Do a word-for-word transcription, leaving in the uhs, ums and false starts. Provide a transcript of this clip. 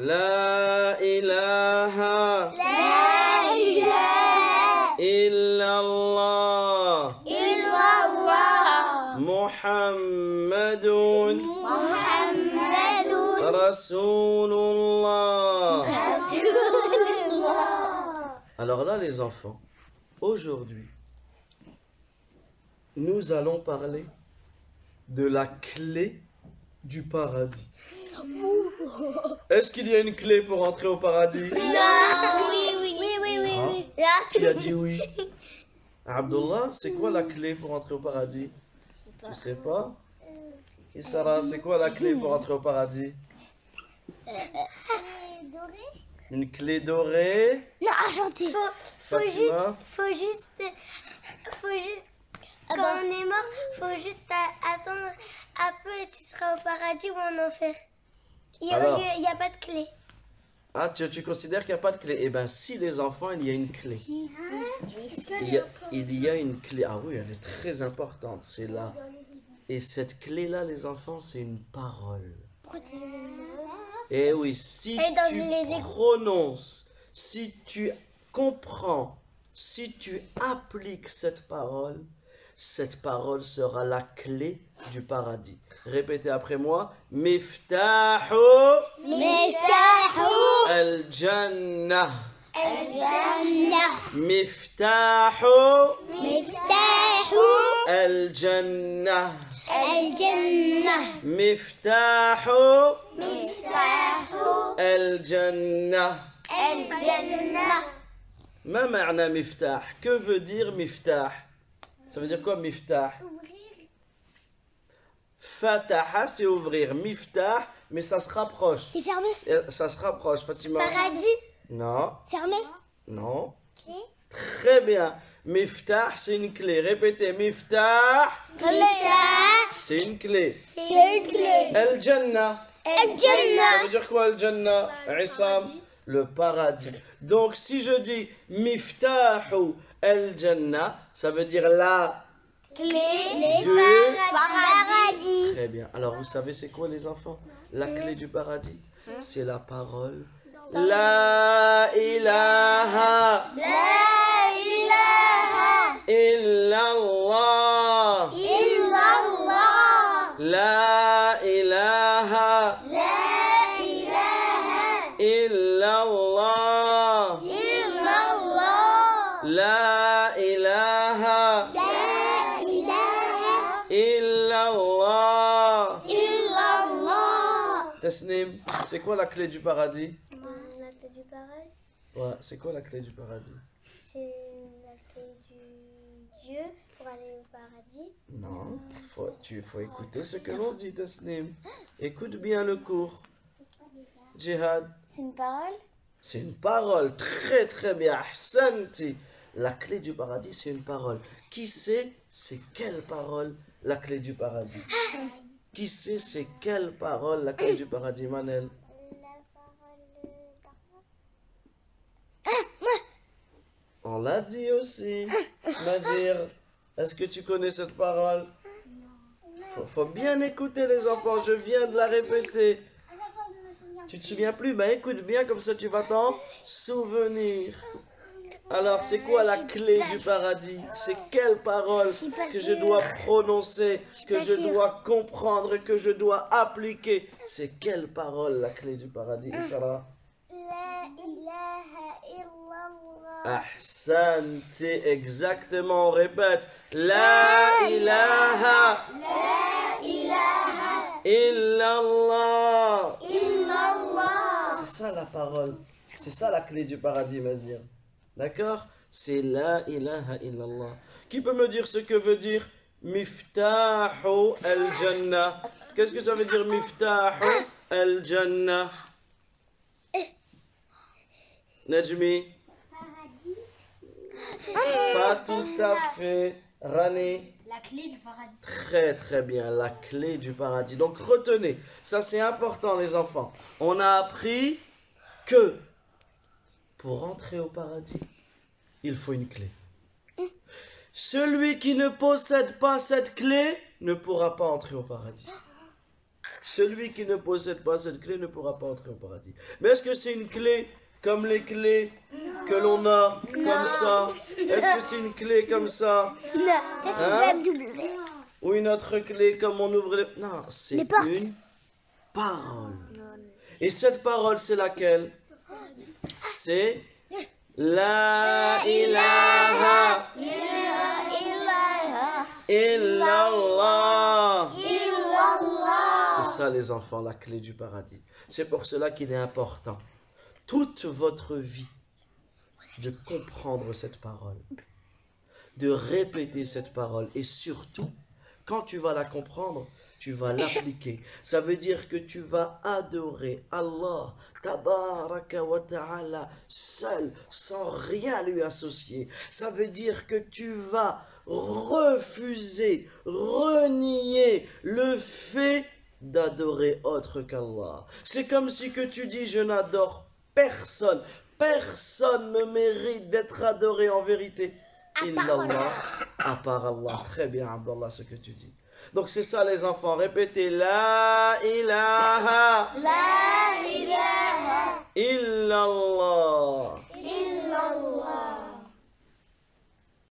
La ilaha, La ilaha illallah, illallah, Muhammadun, Muhammadun, Rasulullah, Rasulullah. Alors là les enfants, aujourd'hui, nous allons parler de la clé du paradis. Est-ce qu'il y a une clé pour entrer au paradis? Non. Oui, oui, oui, oui, oui, ah, oui. Qui a dit oui? Abdullah, c'est quoi la clé pour entrer au paradis? Je ne sais pas. Et Sarah, c'est quoi la clé pour entrer au paradis? Une clé dorée? Non, argentée. Faut, faut juste, faut juste, faut juste, quand on est mort, faut juste attendre un peu et tu seras au paradis ou en enfer. Il n'y a, a pas de clé. Ah, tu, tu considères qu'il n'y a pas de clé? Eh bien, si les enfants, il y a une clé. Il y a, il y a une clé. Ah oui, elle est très importante, c'est là. Et cette clé-là, les enfants, c'est une parole. Et oui, si tu prononces, si tu comprends, si tu appliques cette parole, cette parole sera la clé du paradis. Répétez après moi. Miftahu, Miftahu, Al Jannah, Al Jannah, Miftahu, Miftahu, Al Jannah, Al Jannah, Miftahu, Miftahu, Al Jannah, Al Jannah. Ma ma'na miftah? Que veut dire miftah? Ça veut dire quoi, miftah? Ouvrir. Fataha, c'est ouvrir. Miftah, mais ça se rapproche. C'est fermé. Ça se rapproche, Fatima. Paradis? Non. Fermé? Non. Clé? Très bien. Miftah, c'est une clé. Répétez. Miftah. Miftah. C'est une clé. C'est une clé. El Jannah. El Jannah. Ça veut dire quoi, El Jannah? Issam. Le paradis. Donc, si je dis Miftahu El Jannah, ça veut dire la clé du paradis. Très bien. Alors, vous savez c'est quoi les enfants? La clé du paradis, c'est la parole. La ilaha, La ilaha illallah, illallah, La ilaha, La ilaha illallah, illallah, La Tasnim, c'est quoi la clé du paradis? La clé du paradis? Ouais, c'est quoi la clé du paradis? C'est la clé du Dieu pour aller au paradis. Non, faut, tu faut écouter ce que l'on dit, Tasnim. Écoute bien le cours. Jihad. C'est une parole? C'est une parole, très très bien. Hassanti. La clé du paradis, c'est une parole. Qui sait, c'est quelle parole la clé du paradis? Qui sait c'est quelle parole la clé du paradis, Manel? La parole d'Arman. Ah, moi. On l'a dit aussi. Mazir, est-ce que tu connais cette parole? Non. Faut, faut bien écouter les enfants, je viens de la répéter. Tu te souviens plus? Ben écoute bien, comme ça tu vas t'en souvenir. Alors, c'est quoi la clé du paradis? C'est quelle parole que je dois prononcer, que je dois comprendre, que je dois appliquer? C'est quelle parole la clé du paradis, Sarah? La ilaha illallah. Hassan, c'est exactement, on répète. La ilaha, La ilaha illallah, illallah. C'est ça la parole, c'est ça la clé du paradis, Mazir. D'accord? C'est la ilaha illallah. Qui peut me dire ce que veut dire Miftahu al Jannah? Qu'est-ce que ça veut dire Miftahu al Jannah? Najmi? Pas tout à fait. Rani? La clé du paradis. Très très bien, la clé du paradis. Donc retenez, ça c'est important les enfants. On a appris que pour entrer au paradis, il faut une clé. Celui qui ne possède pas cette clé ne pourra pas entrer au paradis. Celui qui ne possède pas cette clé ne pourra pas entrer au paradis. Mais est-ce que c'est une clé comme les clés non. que l'on a non. comme ça? Est-ce que c'est une clé comme ça? Non, c'est hein? une clé double. Ou une autre clé comme on ouvre les... Non, c'est une parole. Et cette parole, c'est laquelle? C'est La ilaha illallah. C'est ça les enfants, la clé du paradis. C'est pour cela qu'il est important, toute votre vie, de comprendre cette parole, de répéter cette parole. Et surtout, quand tu vas la comprendre, tu vas l'appliquer. Ça veut dire que tu vas adorer Allah, tabaraka wa ta'ala, seul, sans rien lui associer. Ça veut dire que tu vas refuser, renier le fait d'adorer autre qu'Allah. C'est comme si que tu dis je n'adore personne, personne ne mérite d'être adoré en vérité. Illallah, à part Allah. Très bien Abdullah ce que tu dis. Donc c'est ça les enfants, répétez La ilaha La ilaha illallah.